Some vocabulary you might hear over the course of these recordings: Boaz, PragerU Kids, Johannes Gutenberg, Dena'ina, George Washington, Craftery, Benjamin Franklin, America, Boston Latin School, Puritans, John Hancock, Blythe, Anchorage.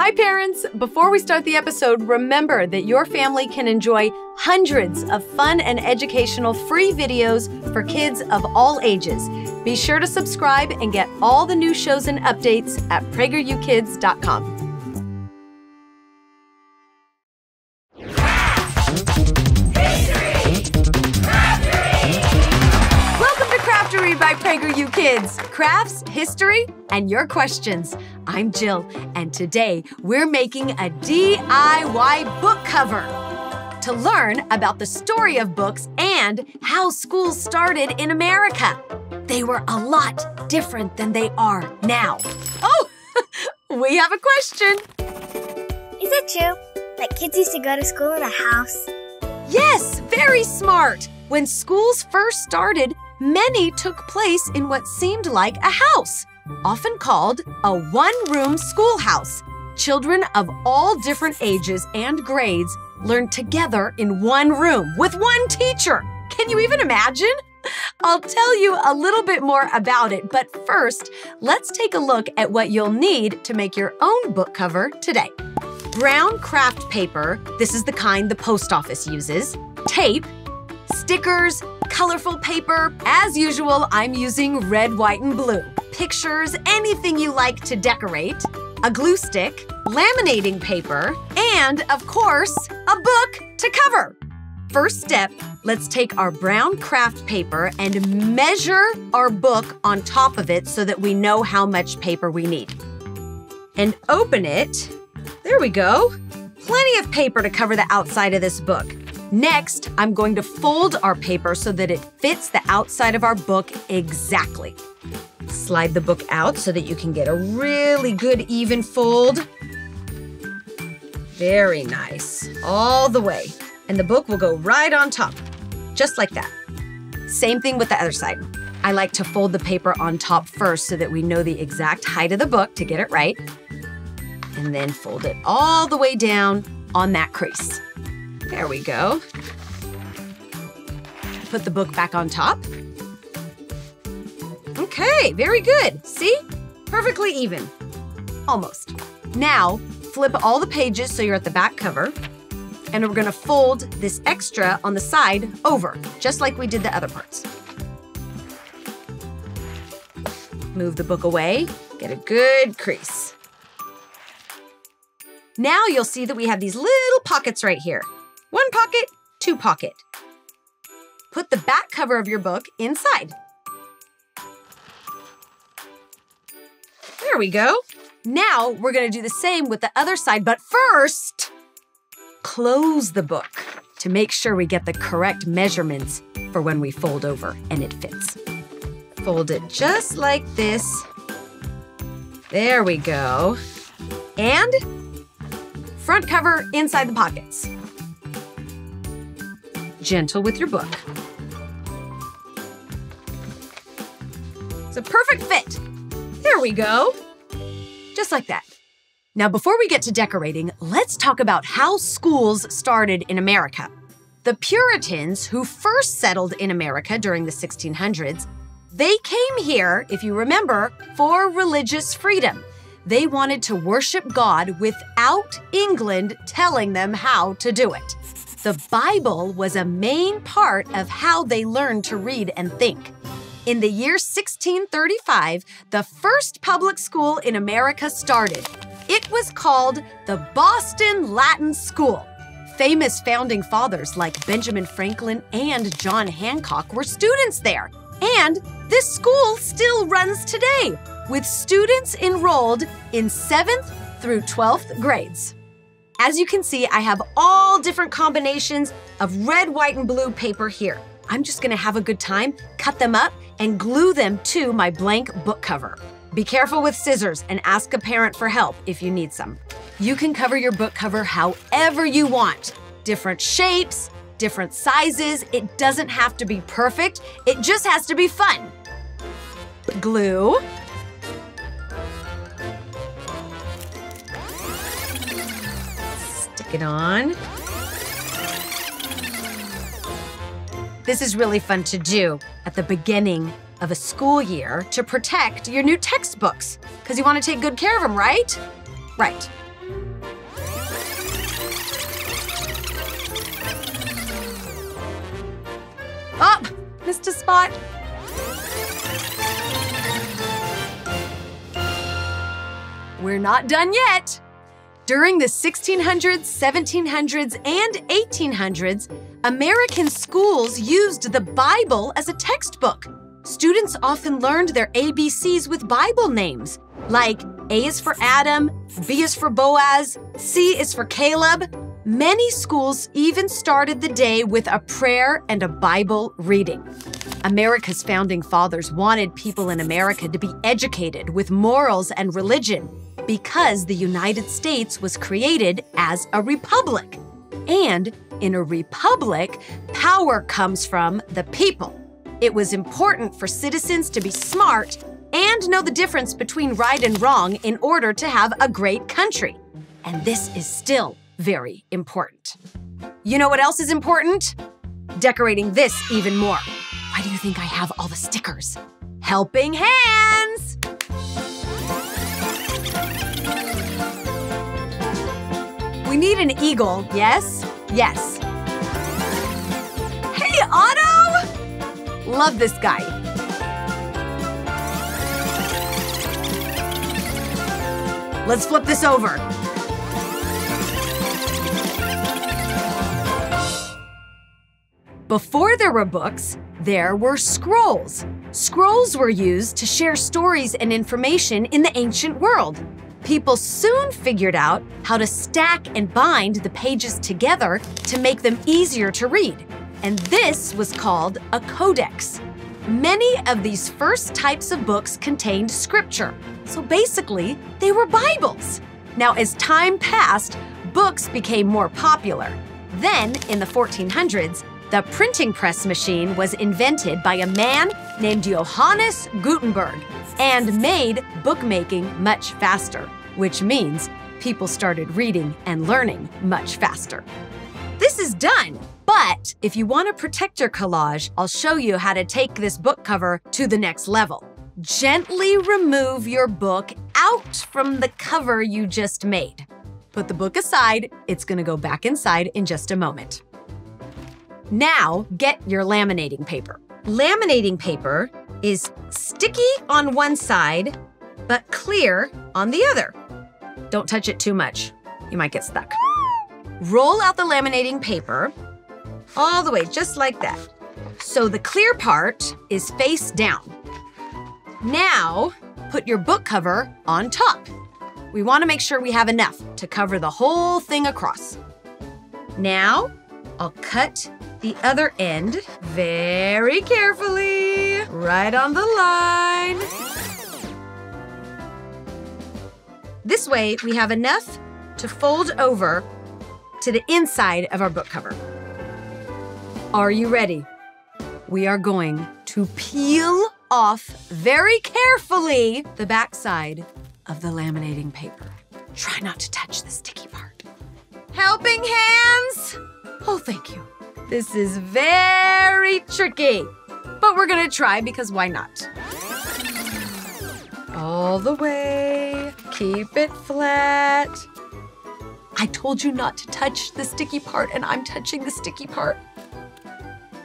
Hi parents! Before we start the episode, remember that your family can enjoy hundreds of fun and educational free videos for kids of all ages. Be sure to subscribe and get all the new shows and updates at pragerukids.com. By PragerU Kids, crafts, history, and your questions. I'm Jill, and today we're making a DIY book cover. To learn about the story of books and how schools started in America. They were a lot different than they are now. Oh, we have a question. Is it true that kids used to go to school in a house? Yes, very smart. When schools first started, many took place in what seemed like a house, often called a one-room schoolhouse. Children of all different ages and grades learned together in one room with one teacher. Can you even imagine? I'll tell you a little bit more about it, but first, let's take a look at what you'll need to make your own book cover today. Brown craft paper, this is the kind the post office uses, tape, stickers, colorful paper. As usual, I'm using red, white, and blue. Pictures, anything you like to decorate, a glue stick, laminating paper, and, of course, a book to cover. First step, let's take our brown craft paper and measure our book on top of it so that we know how much paper we need. And open it. There we go. Plenty of paper to cover the outside of this book. Next, I'm going to fold our paper so that it fits the outside of our book exactly. Slide the book out so that you can get a really good even fold. Very nice. All the way. And the book will go right on top, just like that. Same thing with the other side. I like to fold the paper on top first so that we know the exact height of the book to get it right. And then fold it all the way down on that crease. There we go. Put the book back on top. Okay, very good. See? Perfectly even. Almost. Now, flip all the pages so you're at the back cover. And we're gonna fold this extra on the side over, just like we did the other parts. Move the book away, get a good crease. Now you'll see that we have these little pockets right here. One pocket, two pocket. Put the back cover of your book inside. There we go. Now we're gonna do the same with the other side, but first, close the book to make sure we get the correct measurements for when we fold over and it fits. Fold it just like this. There we go. And front cover inside the pockets. Gentle with your book. It's a perfect fit. There we go. Just like that. Now, before we get to decorating, let's talk about how schools started in America. The Puritans, who first settled in America during the 1600s, they came here, if you remember, for religious freedom. They wanted to worship God without England telling them how to do it. The Bible was a main part of how they learned to read and think. In the year 1635, the first public school in America started. It was called the Boston Latin School. Famous founding fathers like Benjamin Franklin and John Hancock were students there. And this school still runs today, with students enrolled in 7th through 12th grades. As you can see, I have all different combinations of red, white, and blue paper here. I'm just gonna have a good time, cut them up, and glue them to my blank book cover. Be careful with scissors and ask a parent for help if you need some. You can cover your book cover however you want. Different shapes, different sizes. It doesn't have to be perfect. It just has to be fun. Glue. It on. This is really fun to do at the beginning of a school year to protect your new textbooks, because you want to take good care of them, right? Right. just a spot. We're not done yet. During the 1600s, 1700s, and 1800s, American schools used the Bible as a textbook. Students often learned their ABCs with Bible names, like A is for Adam, B is for Boaz, C is for Caleb. Many schools even started the day with a prayer and a Bible reading. America's founding fathers wanted people in America to be educated with morals and religion because the United States was created as a republic. And in a republic, power comes from the people. It was important for citizens to be smart and know the difference between right and wrong in order to have a great country. And this is still very important. You know what else is important? Decorating this even more. Why do you think I have all the stickers? Helping hands! We need an eagle, yes? Yes. Hey, Otto! Love this guy. Let's flip this over. Before there were books, there were scrolls. Scrolls were used to share stories and information in the ancient world. People soon figured out how to stack and bind the pages together to make them easier to read. And this was called a codex. Many of these first types of books contained scripture. So basically, they were Bibles. Now, as time passed, books became more popular. Then, in the 1400s, the printing press machine was invented by a man named Johannes Gutenberg and made bookmaking much faster, which means people started reading and learning much faster. This is done, but if you want to protect your collage, I'll show you how to take this book cover to the next level. Gently remove your book out from the cover you just made. Put the book aside. It's going to go back inside in just a moment. Now, get your laminating paper. Laminating paper is sticky on one side, but clear on the other. Don't touch it too much. You might get stuck. Roll out the laminating paper all the way, just like that. So the clear part is face down. Now, put your book cover on top. We want to make sure we have enough to cover the whole thing across. Now, I'll cut the other end very carefully, right on the line. This way, we have enough to fold over to the inside of our book cover. Are you ready? We are going to peel off very carefully the back side of the laminating paper. Try not to touch the sticky part. Helping hands! Oh, thank you. This is very tricky, but we're gonna try because why not? All the way, keep it flat. I told you not to touch the sticky part and I'm touching the sticky part.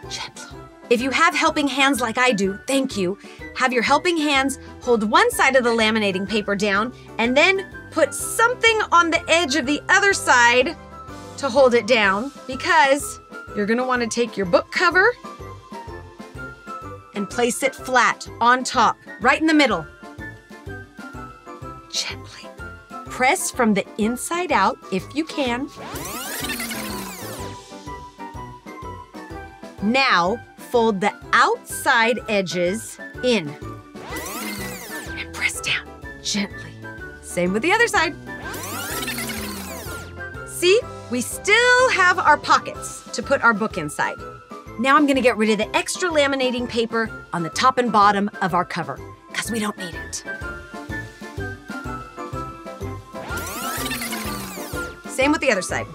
Gentle. If you have helping hands like I do, thank you. Have your helping hands hold one side of the laminating paper down and then put something on the edge of the other side to hold it down because you're gonna wanna take your book cover and place it flat on top, right in the middle. Gently. Press from the inside out if you can. Now, fold the outside edges in. And press down, gently. Same with the other side. See? We still have our pockets to put our book inside. Now I'm gonna get rid of the extra laminating paper on the top and bottom of our cover, because we don't need it. Same with the other side.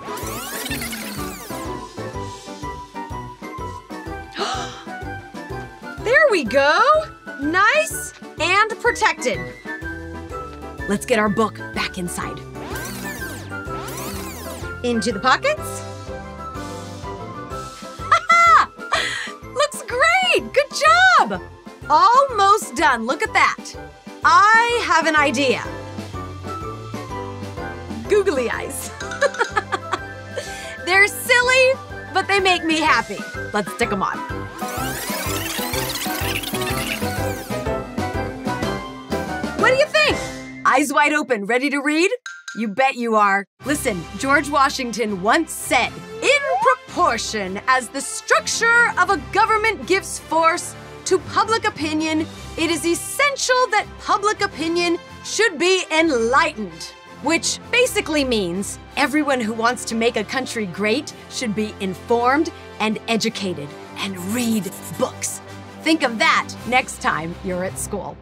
There we go! Nice and protected. Let's get our book back inside. Into the pockets. Ha ha! Looks great! Good job! Almost done, look at that! I have an idea. Googly eyes. They're silly, but they make me happy. Let's stick them on. What do you think? Eyes wide open, ready to read? You bet you are. Listen, George Washington once said, "In proportion as the structure of a government gives force to public opinion, it is essential that public opinion should be enlightened." Which basically means everyone who wants to make a country great should be informed and educated and read books. Think of that next time you're at school.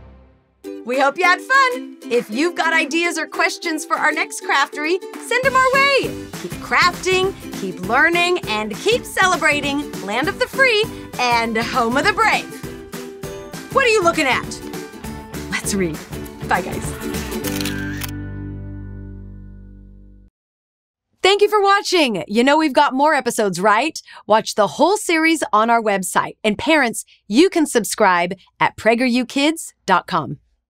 We hope you had fun. If you've got ideas or questions for our next Craftery, send them our way. Keep crafting, keep learning, and keep celebrating land of the free and home of the brave. What are you looking at? Let's read. Bye, guys. Thank you for watching. You know we've got more episodes, right? Watch the whole series on our website. And parents, you can subscribe at PragerUKids.com.